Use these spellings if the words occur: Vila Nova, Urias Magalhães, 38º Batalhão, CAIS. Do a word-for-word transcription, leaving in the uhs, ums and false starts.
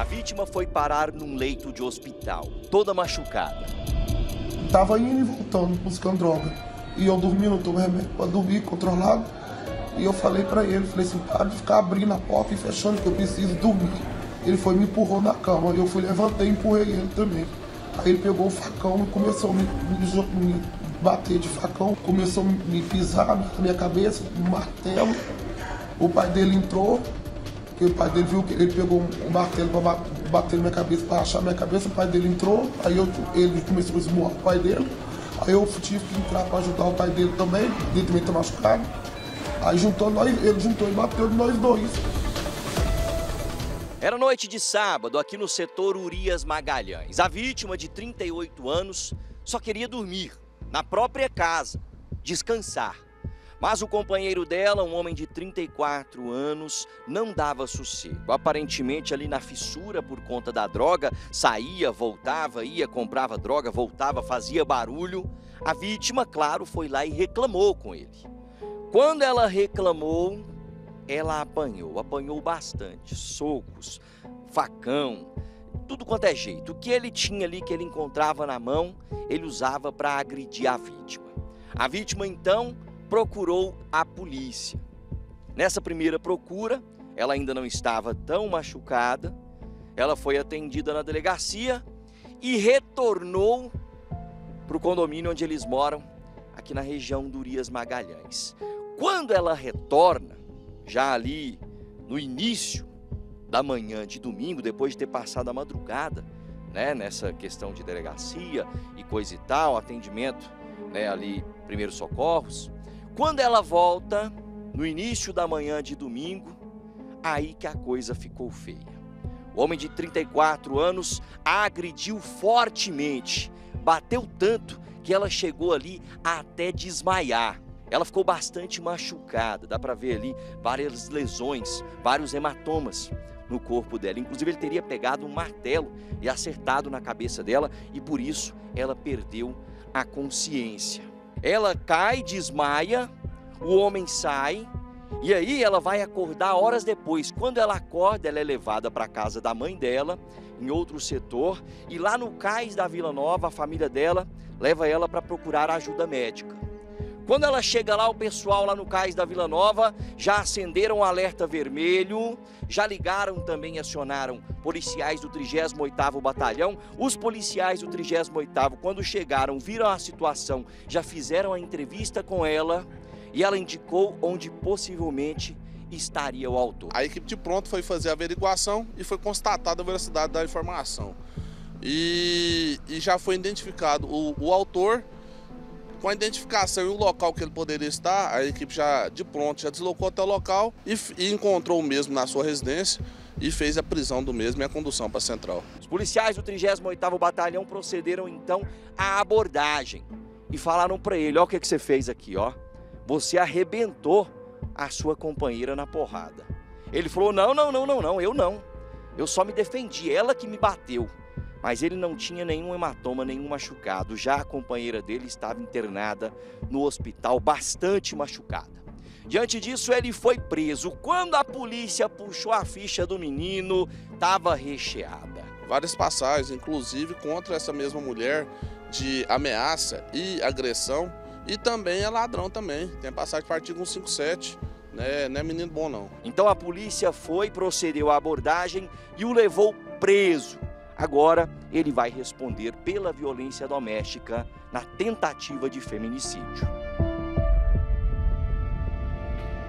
A vítima foi parar num leito de hospital, toda machucada. Estava indo e voltando, buscando droga. E eu dormi, não tomei remédio para dormir, controlado. E eu falei para ele, falei assim, para de ficar abrindo a porta e fechando, que eu preciso dormir. Ele foi me empurrou na cama, eu fui, levantei e empurrei ele também. Aí ele pegou o facão e começou a me, me, me bater de facão, começou a me pisar na minha cabeça, um martelo. O pai dele entrou, o pai dele viu que ele pegou um martelo para bater na minha cabeça, para achar minha cabeça, o pai dele entrou, aí eu, ele começou a esmurrar o pai dele. Aí eu tive que entrar para ajudar o pai dele também, ele também está machucado. Aí juntou nós, ele juntou e bateu nós dois. Era noite de sábado, aqui no setor Urias Magalhães. A vítima, de trinta e oito anos, só queria dormir, na própria casa, descansar. Mas o companheiro dela, um homem de trinta e quatro anos, não dava sossego. Aparentemente ali na fissura por conta da droga, saía, voltava, ia, comprava droga, voltava, fazia barulho. A vítima, claro, foi lá e reclamou com ele. Quando ela reclamou, ela apanhou, apanhou bastante, socos, facão, tudo quanto é jeito. O que ele tinha ali, que ele encontrava na mão, ele usava para agredir a vítima. A vítima, então, procurou a polícia. Nessa primeira procura, ela ainda não estava tão machucada, ela foi atendida na delegacia e retornou para o condomínio onde eles moram, aqui na região do Urias Magalhães. Quando ela retorna, já ali no início da manhã de domingo, depois de ter passado a madrugada, né, nessa questão de delegacia e coisa e tal, atendimento, né, ali, primeiros socorros, quando ela volta, no início da manhã de domingo, aí que a coisa ficou feia. O homem de trinta e quatro anos a agrediu fortemente, bateu tanto que ela chegou ali até desmaiar. Ela ficou bastante machucada, dá para ver ali várias lesões, vários hematomas no corpo dela. Inclusive ele teria pegado um martelo e acertado na cabeça dela e por isso ela perdeu a consciência. Ela cai, desmaia, o homem sai e aí ela vai acordar horas depois. Quando ela acorda, ela é levada para a casa da mãe dela, em outro setor, e lá no CAIS da Vila Nova, a família dela leva ela para procurar ajuda médica. Quando ela chega lá, o pessoal lá no CAIS da Vila Nova já acenderam o alerta vermelho, já ligaram também, acionaram policiais do trigésimo oitavo Batalhão. Os policiais do trigésimo oitavo, quando chegaram, viram a situação, já fizeram a entrevista com ela e ela indicou onde possivelmente estaria o autor. A equipe de pronto foi fazer a averiguação e foi constatada a veracidade da informação. E, e já foi identificado o, o autor. Com a identificação e o local que ele poderia estar, a equipe já de pronto já deslocou até o local e, e encontrou o mesmo na sua residência e fez a prisão do mesmo e a condução para a central. Os policiais do trigésimo oitavo Batalhão procederam então à abordagem e falaram para ele, ó, o que, que você fez aqui, ó, você arrebentou a sua companheira na porrada. Ele falou, não, não, não, não, não, eu não, eu só me defendi, ela que me bateu. Mas ele não tinha nenhum hematoma, nenhum machucado. Já a companheira dele estava internada no hospital, bastante machucada. Diante disso, ele foi preso. Quando a polícia puxou a ficha do menino, estava recheada. Várias passagens, inclusive contra essa mesma mulher, de ameaça e agressão. E também é ladrão também. Tem passagem para o artigo cento e cinquenta e sete. Né? Não é menino bom, não. Então a polícia foi, procedeu à abordagem e o levou preso. Agora, ele vai responder pela violência doméstica na tentativa de feminicídio.